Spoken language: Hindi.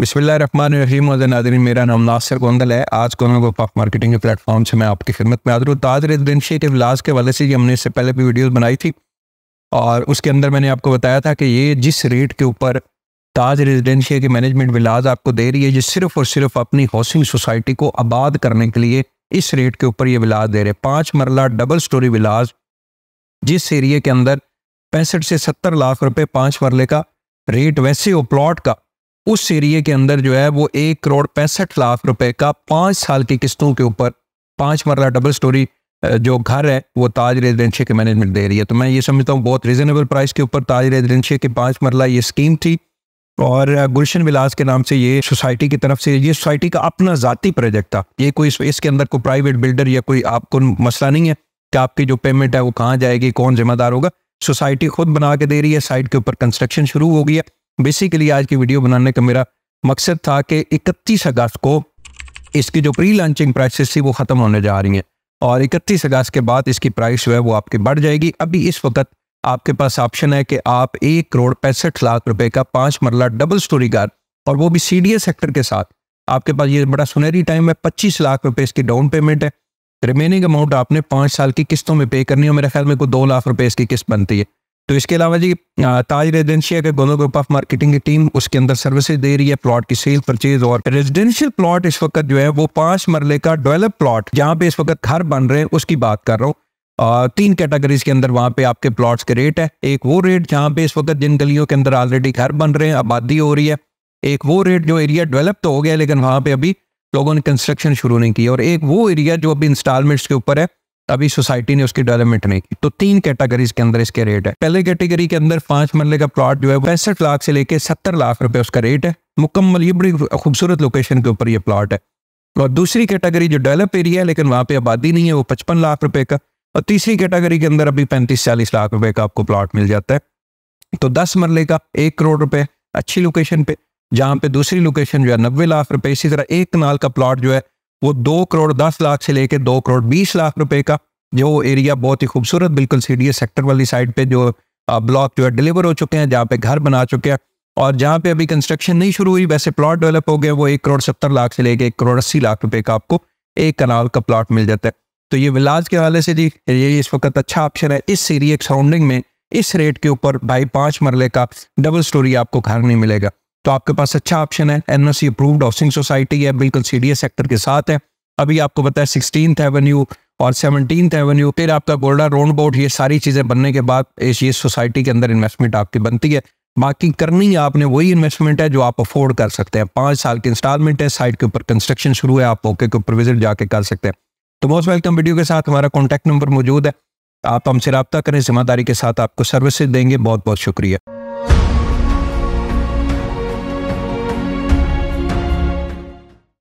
बिस्मिल्लाहिर्रहमानिर्रहीम नाज़रीन, मेरा नाम नासिर गोंदल है। आज गोंडल ग्रुप ऑफ मार्केटिंग के प्लेटफॉर्म से मैं आपकी खिदमत में हाज़िर हूँ। ताज रेजिडेंशिया विलास के हवाले से हमने इससे पहले भी वीडियोस बनाई थी और उसके अंदर मैंने आपको बताया था कि ये जिस रेट के ऊपर ताज रेजिडेंशिया की मैनेजमेंट विलास आपको दे रही है, ये सिर्फ़ और सिर्फ अपनी हाउसिंग सोसाइटी को आबाद करने के लिए इस रेट के ऊपर ये विलास दे रहे हैं। 5 मरला डबल स्टोरी विलास जिस एरिया के अंदर 65 से 70 लाख रुपए 5 मरले का रेट वैसे हो प्लॉट का, उस एरिया के अंदर जो है वो 1 करोड़ 65 लाख रुपए का 5 साल की किस्तों के ऊपर 5 मरला डबल स्टोरी जो घर है वो ताज रेजिडेंशिया की मैनेजमेंट दे रही है। तो मैं ये समझता हूँ बहुत रीज़नेबल प्राइस के ऊपर ताज रेजिडेंशिया की 5 मरला ये स्कीम थी और गुलशन विलास के नाम से ये सोसाइटी की तरफ से, ये सोसाइटी का अपना ज़ाती प्रोजेक्ट था। ये कोई इसके अंदर कोई प्राइवेट बिल्डर या कोई आपको मसला नहीं है कि आपकी जो पेमेंट है वो कहाँ जाएगी, कौन जिम्मेदार होगा। सोसाइटी खुद बना के दे रही है, साइट के ऊपर कंस्ट्रक्शन शुरू हो गई है। बेसिकली आज की वीडियो बनाने का मेरा मकसद था कि 31 अगस्त को इसकी जो प्री लॉन्चिंग प्राइसेस थी वो ख़त्म होने जा रही हैं और 31 अगस्त के बाद इसकी प्राइस जो है वो आपकी बढ़ जाएगी। अभी इस वक्त आपके पास ऑप्शन है कि आप 1 करोड़ 65 लाख रुपए का 5 मरला डबल स्टोरी घर, और वो भी CDA सेक्टर के साथ, आपके पास ये बड़ा सुनहरी टाइम है। 25 लाख रुपए इसकी डाउन पेमेंट है, रिमेनिंग अमाउंट आपने 5 साल की किस्तों में पे करनी है। मेरे ख्याल में कोई 2 लाख रुपए इसकी किस्त बनती है। तो इसके अलावा जी ताज रेजिडेंशिया के गोंडल ग्रुप ऑफ मार्केटिंग की टीम उसके अंदर सर्विसेज दे रही है, प्लॉट की सेल, परचेज और रेजिडेंशियल प्लॉट। इस वक्त जो है वो 5 मरले का डेवलप प्लॉट जहाँ पे इस वक्त घर बन रहे हैं उसकी बात कर रहा हूँ। 3 कैटेगरीज के अंदर वहाँ पे आपके प्लॉट्स के रेट है। एक वो रेट जहाँ पे इस वक्त जिन गलियों के अंदर ऑलरेडी घर बन रहे हैं, आबादी हो रही है। एक वो रेट जो एरिया डेवलप तो हो गया लेकिन वहाँ पे अभी लोगों ने कंस्ट्रक्शन शुरू नहीं की, और एक वो एरिया जो अभी इंस्टॉलमेंट्स के ऊपर है, अभी सोसाइटी ने उसकी डेवलपमेंट नहीं की। तो 3 कैटेगरीज के अंदर इसके रेट है। पहले कैटेगरी के अंदर 5 मरले का प्लॉट जो है 65 लाख से लेकर 70 लाख रुपये उसका रेट है मुकम्मल। ये बड़ी खूबसूरत लोकेशन के ऊपर ये प्लॉट है। और दूसरी कैटेगरी जो डेवलप एरिया है लेकिन वहाँ पे आबादी नहीं है, वो 55 लाख रुपये का। और तीसरी कैटेगरी के अंदर अभी 35-40 लाख रुपए का आपको प्लॉट मिल जाता है। तो 10 मरले का 1 करोड़ रुपए अच्छी लोकेशन पे, जहाँ पे दूसरी लोकेशन जो है 90 लाख रुपए। इसी तरह 1 कनाल का प्लॉट जो है वो 2 करोड़ 10 लाख से लेकर 2 करोड़ 20 लाख रुपए का, जो एरिया बहुत ही खूबसूरत बिल्कुल CDA सेक्टर वाली साइड पे जो ब्लॉक जो है डिलीवर हो चुके हैं, जहाँ पे घर बना चुके हैं और जहाँ पे अभी कंस्ट्रक्शन नहीं शुरू हुई वैसे प्लॉट डेवलप हो गए, वो 1 करोड़ 70 लाख से लेकर 1 करोड़ 80 लाख रुपए का आपको 1 कनाल का प्लॉट मिल जाता है। तो ये विलास के हवाले से जी ये इस वक्त अच्छा ऑप्शन है। इस एरिया के साउंडिंग में इस रेट के ऊपर भाई 5 मरले का डबल स्टोरी आपको घर नहीं मिलेगा। तो आपके पास अच्छा ऑप्शन है। NOC अप्रूव्ड हाउसिंग सोसाइटी है, बिल्कुल CDA सेक्टर के साथ है। अभी आपको पता है 16th एवेन्यू और 17th एवेन्यू, फिर आपका गोल्डा रोड बोर्ड, ये सारी चीज़ें बनने के बाद ये सोसाइटी के अंदर इन्वेस्टमेंट आपकी बनती है। बाकी करनी आपने वही इन्वेस्टमेंट है जो आप अफोर्ड कर सकते हैं। 5 साल की इंस्टॉलमेंट है, साइट के ऊपर कंस्ट्रक्शन शुरू है, आप ओके के ऊपर विजिट जाके कर सकते हैं। तो मोस्ट वेलकम वीडियो के साथ हमारा कॉन्टैक्ट नंबर मौजूद है, आप हमसे रब्ता करें, जिम्मेदारी के साथ आपको सर्विसेज देंगे। बहुत बहुत शुक्रिया।